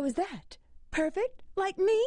How is that? Perfect? Like me?